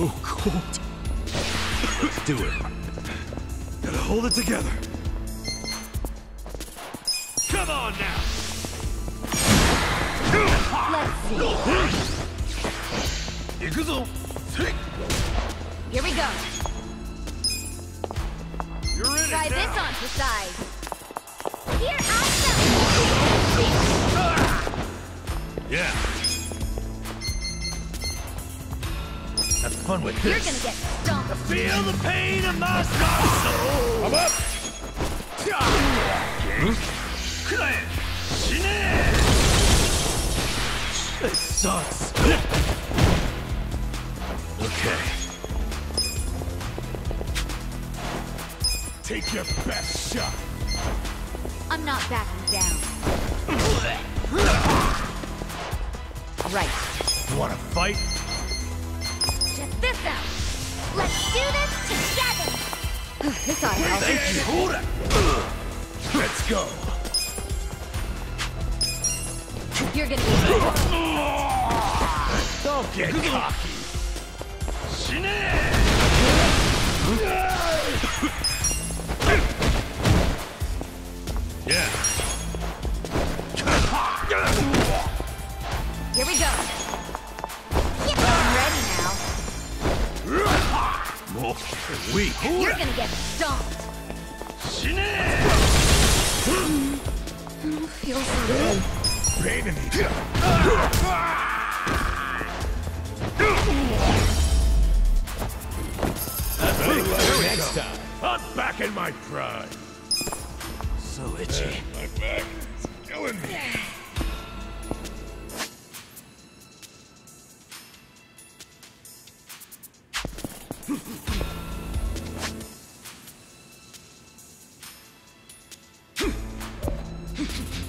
Oh, cool. Let's do it. Gotta hold it together. Come on now. Let's see. Here we go. You're in. Try this on the side. Here, I'll yeah. Have fun with this. You're gonna get stomped. Feel the pain of my soul. I'm up. It sucks. Okay. Take your best shot. I'm not backing down. Right. You wanna fight? This out. Let's do this together. This I have. Thank you. Hold up. Let's go. You're gonna be. Don't get cocky. Yeah. Here we go. Weak. You're gonna get stomped. Don't feel so good. Pain in me. Next time. I'm back in my prime. So itchy. My back is killing me.